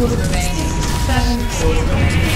Hostiles remaining. 7 hours remaining.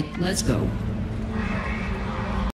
right, let's go.